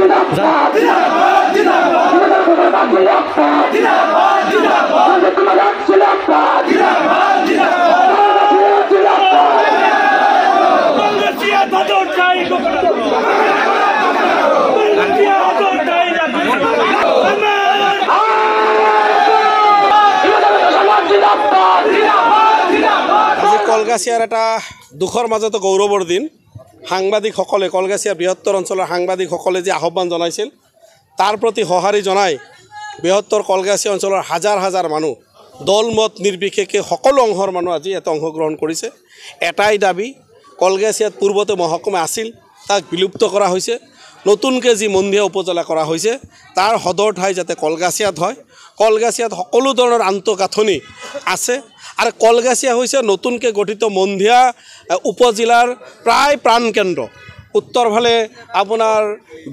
কলগাছিয়ার এটা দুখৰ মাজতো গৌৰৱৰ দিন সাংবাদিক সকলে কলগাছিয়া বৃহত্তৰ অঞ্চলৰ সাংবাদিক সকলে যে আহ্বান জনাইছিল তাৰ প্ৰতি সহাৰি জনাই বৃহত্তৰ কলগাছিয়া অঞ্চলৰ হাজাৰ হাজাৰ মানুহ দলমত নিৰ্বিশেষে সকলো অংশৰ মানুহ আজি এটা অংশ গ্ৰহণ কৰিছে এটাই দাবী কলগাছিয়াত পূৰ্বতে মহকুমা আছিল তাক বিলুপ্ত কৰা হৈছে নতুনকে যি মন্দিয়া উপজেলা কৰা হৈছে তাৰ হদৰ ঠাই যাতে কলগাছিয়াত হয় কলগাছিয়াত সকলো ধৰণৰ আন্তঃগাঁথনি আছে আর কলগাছিয়া হয়েছে নতুনকে গঠিত মন্দিয়া উপজেলার প্রায় প্রাণকেন্দ্র উত্তর ভালে আপনার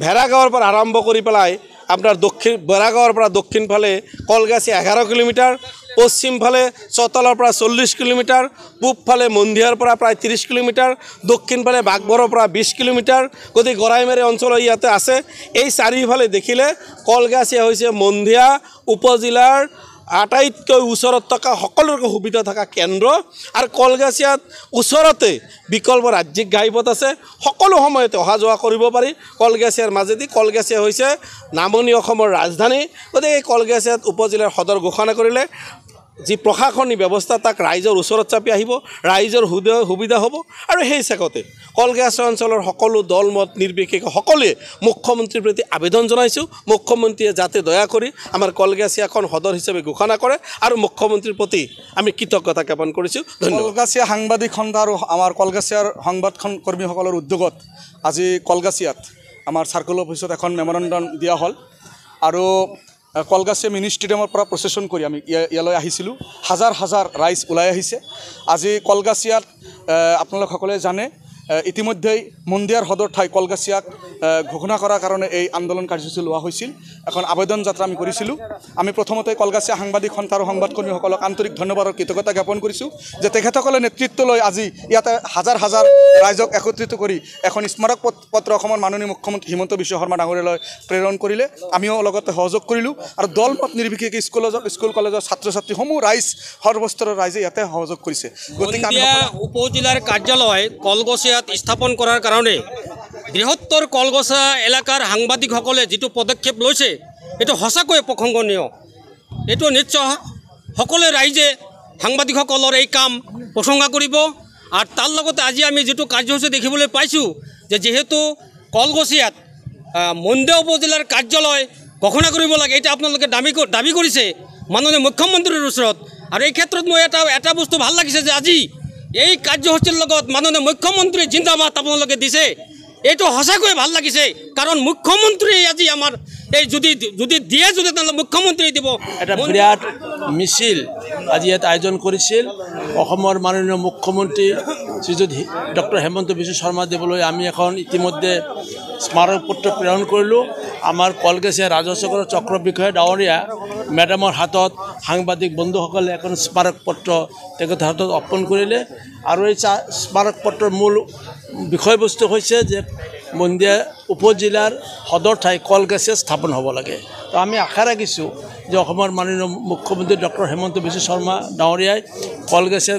ভেড়াগাঁৱৰ পৰা আরম্ভ করে পেলায় আপনার দক্ষিণ ভেড়াগাঁৱৰ পৰা দক্ষিণ ফালে কলগাছিয়া 11 কিলোমিটার পশ্চিম ফালে চতালৰ পৰা 40 কিলোমিটার পূব ফালে মন্দিয়াৰ পৰা প্রায় 30 কিলোমিটার দক্ষিণ ফালে বাগবৰৰ পৰা 20 কিলোমিটার গতি গড়াইমাৰী অঞ্চল ইয়াতে আছে এই চাৰিওফালে দেখিলে কলগাছিয়া হয়েছে মন্দিয়া উপজেলার আটাইতকৈ ওচৰত থকা সকলোৰে সুবিধা থকা কেন্দ্ৰ আৰু কলগাছিয়াত ওচৰতে বিকল্প ৰাজ্যিক গাইপথ আছে সকলো সময়তে অহা যোৱা কৰিব পাৰি কলগাছিয়াৰ মাজেদি কলগাছিয়া হৈছে নামনি অসমৰ ৰাজধানী গতিকে এই কলগাছিয়াত উপজিলাৰ সদৰ ঘোষণা কৰিলে যি প্ৰশাসনিক ব্যৱস্থা তাক ৰাইজৰ ওচৰত চাপি আহিব ৰাইজৰ সুবিধা হ'ব আৰু সেই হিচাপতে কলগাছিয়া অঞ্চলৰ সকলো দল মত নিৰ্বিশেষে সকলোৱে মুখ্যমন্ত্ৰীৰ প্ৰতি আবেদন জনাইছোঁ মুখ্যমন্ত্ৰীয়ে যাতে দয়া কৰি আমাৰ কলগাছিয়াখন সদৰ হিচাপে ঘোষণা কৰে আৰু মুখ্যমন্ত্ৰীৰ প্ৰতি আমি কৃতজ্ঞতা জ্ঞাপন কৰিছোঁ ধন্যবাদ কলগাছিয়া সাংবাদিক সন্থা আৰু আমাৰ কলগাছিয়াৰ সংবাদ কৰ্মীসকলৰ উদ্যোগত আজি কলগাছিয়াত আমাৰ সার্কল অফিচত এখন মেমোৰাণ্ডাম দিয়া হ'ল আৰু কলগাছিয়া মিনি ষ্টেডিয়ামৰ পৰা প্ৰচেছন কৰি আমি ইয়ালৈ আহিছিলোঁ হাজাৰ হাজাৰ ৰাইজ ওলাই আহিছে আজি কলগাছিয়াত আপোনালোক সকলে জানে ইতিমধ্যেই মন্দিয়াৰ হদৰ ঠাই কলগাছিয়াক ঘোষণা কৰাৰ কাৰণে এই আন্দোলন কাৰ্যসূচী লোৱা হৈছিল এখন আবেদন যাত্ৰা আমি কৰিছিলোঁ আমি প্ৰথমতে কলগাছিয়া সাংবাদিক সন্থা আৰু সংবাদকৰ্মীসকলক আন্তৰিক ধন্যবাদ আৰু কৃতজ্ঞতা জ্ঞাপন কৰিছোঁ যে তেখেতসকলে নেতৃত্ব লৈ আজি ইয়াতে হাজাৰ হাজাৰ ৰাইজক একত্ৰিত কৰি এখন স্মাৰক পত্ৰ অসমৰ মাননীয় মুখ্যমন্ত্ৰী হিমন্ত বিশ্ব শৰ্মা ডাঙৰীয়ালৈ প্ৰেৰণ কৰিলে আমিও লগতে সহযোগ কৰিলোঁ আৰু দলমত নিৰ্বিশেষে স্কুল কলেজৰ ছাত্ৰ ছাত্ৰীসমূহ ৰাইজ সৰ্বস্তৰৰ ৰাইজে ইয়াতে সহযোগ কৰিছে গতিকে আমি উপজিলাৰ কাৰ্যালয় কলগাছিয়া স্থাপন কৰাৰ কাৰণে বৃহত্তৰ কলগাছিয়া এলাকাৰ সাংবাদিকসকলে যিটো পদক্ষেপ লৈছে এটো হসাকৈ প্ৰশংসনীয় এটো নিশ্চয় সকলে ৰাইজে সাংবাদিকসকলৰ এই কাম প্ৰশংসা কৰিব আৰু তাৰ লগতে আজি আমি যিটো কাৰ্যসূচী দেখিবলৈ পাইছোঁ যে যেহেতু কলগাছিয়াত মন্দিয়া উপজিলাৰ কাৰ্যালয় ঘোষণা কৰিব লাগে এটা আপোনালোকে দাবী কৰিছে মাননীয় মুখ্যমন্ত্ৰীৰ ওচৰত আৰু এই ক্ষেত্ৰত মই এটা বস্তু ভাল লাগিছে যে আজি এই কাৰ্যসূচীৰ লগত মাননীয় মুখ্যমন্ত্ৰী জিন্দাবাদ আপোনালোকে দিছে এইটো হসাকৈ ভাল লাগিছে কাৰণ মুখ্যমন্ত্ৰী আজি আমাৰ এই যদি দিয়ে যদি তাহলে মুখ্যমন্ত্ৰী দিব এটা বিৰাট মিছিল আজি ইয়াত আয়োজন কৰিছিল অসমৰ মাননীয় মুখ্যমন্ত্ৰী শ্ৰীযুত ডক্টৰ হিমন্ত বিশ্ব শৰ্মা দেৱলৈ আমি এখন ইতিমধ্যে স্মাৰক পত্ৰ প্ৰেৰণ কৰিলোঁ আমাৰ কলগাছিয়া ৰাজহুৱা চক্ৰ বিষয়া ডাৱৰীয়া মেডামৰ হাতত সাংবাদিক বন্ধুসকলে এখন স্মাৰক পত্ৰ তেখেতৰ হাতত অৰ্পণ কৰিলে আৰু এই স্মাৰক পত্ৰৰ মূল বিষয়বস্তু হৈছে যে মন্দিয়া উপজিলাৰ সদৰ ঠাই কলগাছিয়া স্থাপন হ'ব লাগে তো আমি আশা ৰাখিছোঁ যে অসমৰ মাননীয় মুখ্যমন্ত্ৰী ডক্টৰ হিমন্ত বিশ্ব শৰ্মা ডাৱৰীয়াই কলগাছিয়া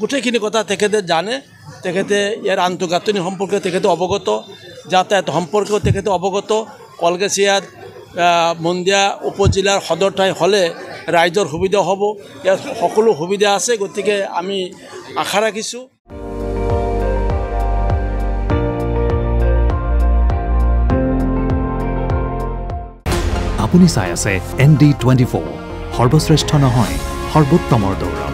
গোটেইখিনি কথা তেখেতে জানে তেখেতে ইয়াৰ আন্তঃগাঁথনি সম্পৰ্কে তেখেতে অৱগত যাতায়াত সম্পৰ্কেও তেখেতে অৱগত কলগাছিয়াত মন্দিয়া উপজিলাৰ সদৰ ঠাই হ'লে ৰাইজৰ সুবিধা হ'ব ইয়াত সকলো সুবিধা আছে গতিকে আমি আশা ৰাখিছোঁ আপুনি চাই আছে ND24 সৰ্বশ্ৰেষ্ঠ নহয় সৰ্বোত্তমৰ দৌৰ